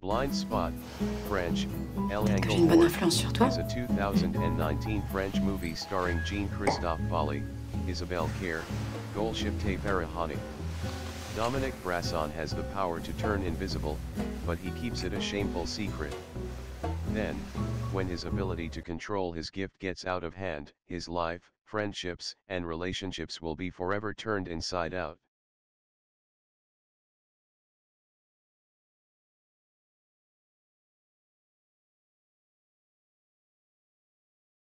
Blind Spot, French, L'Angle mort, is a 2019 French movie starring Jean-Christophe Folly, Isabelle Carré, Golshifteh Farahani. Dominic Brasson has the power to turn invisible, but he keeps it a shameful secret. Then, when his ability to control his gift gets out of hand, his life, friendships, and relationships will be forever turned inside out.